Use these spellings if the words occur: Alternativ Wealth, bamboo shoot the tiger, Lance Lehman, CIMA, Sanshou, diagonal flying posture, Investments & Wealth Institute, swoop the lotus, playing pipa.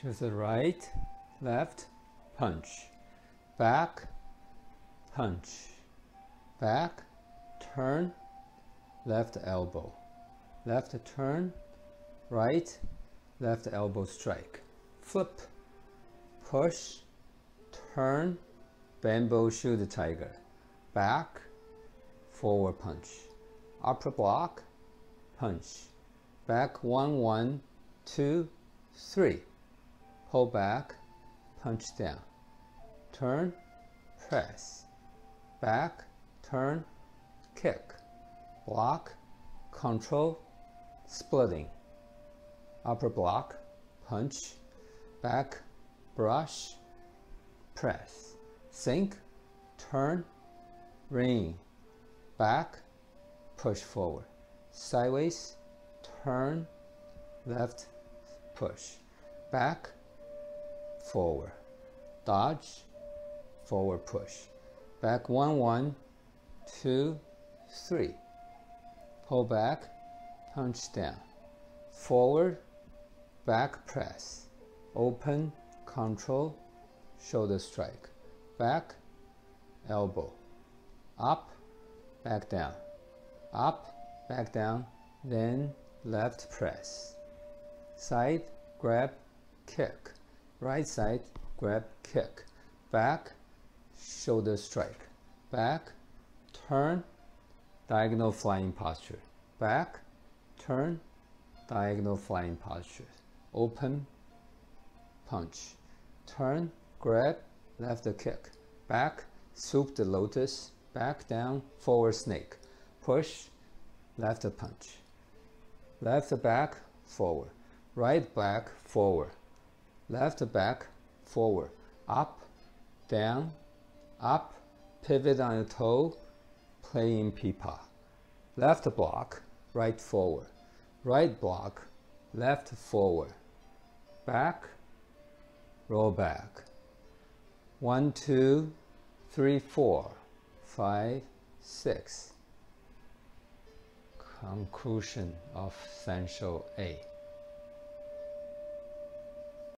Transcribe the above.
Choose the right, left, punch, back, punch, back, turn, left elbow, left turn, right, left elbow strike, flip, push, turn, bamboo shoot the tiger, back, forward punch, upper block, punch, back 1, 1, 2, 3, pull back, punch down, turn, press, back, turn, kick, block, control, splitting, upper block, punch, back, brush, press, sink, turn, ring, back, push forward, sideways, turn, left, push, back, forward, dodge, forward push, back 1, 1, 2, 3, pull back, punch down, forward, back press, open, control, shoulder strike, back, elbow, up, back down, up, back down, then left press, side grab, kick, right side grab, kick, back, shoulder strike, back, turn, diagonal flying posture, back, turn, diagonal flying posture, open, punch, turn, grab, left kick, back, swoop the lotus, back down, forward snake, push, left punch, left back, forward, right back, forward, left back, forward, up, down, up, pivot on your toe, playing pipa, left block, right forward, right block, left forward, back, roll back, 1, 2, 3, 4, 5,6. Conclusion of Sanshou A.